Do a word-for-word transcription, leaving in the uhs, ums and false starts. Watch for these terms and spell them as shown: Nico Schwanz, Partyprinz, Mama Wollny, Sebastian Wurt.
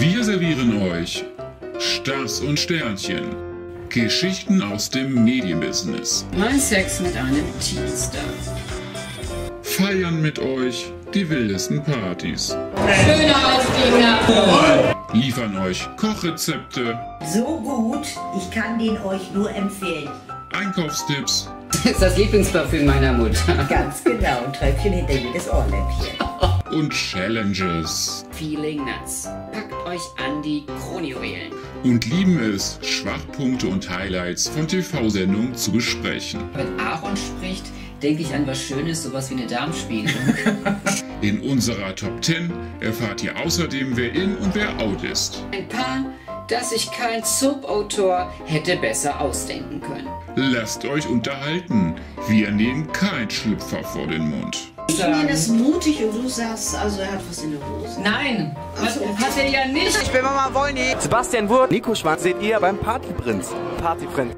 Wir servieren euch Stars und Sternchen. Geschichten aus dem Medienbusiness. Mein Sex mit einem Teenstar. Feiern mit euch die wildesten Partys. Schöner als die Nacht. Liefern euch Kochrezepte. So gut, ich kann den euch nur empfehlen. Einkaufstipps. Das ist das Lieblingsparfüm meiner Mutter. Ganz genau, ein Tröpfchen hinter jedes Ohrläppchen. Und Challenges. Feeling nuts. Packt euch an die Kronjuwelen. Und lieben es, Schwachpunkte und Highlights von T V-Sendungen zu besprechen. Wenn Aaron spricht, denke ich an was Schönes, sowas wie eine Darmspiegelung. In unserer Top zehn erfahrt ihr außerdem, wer in und wer out ist. Ein Paar, das sich kein Soap-Autor hätte besser ausdenken können. Lasst euch unterhalten. Wir nehmen kein Schlüpfer vor den Mund. Ich meine, das ist mutig und du sagst, also er hat was in der Hose. Nein, also, hat er ja nicht. Ich bin Mama Wollny. Sebastian Wurt, Nico Schwanz seht ihr beim Partyprinz. Partyprinz.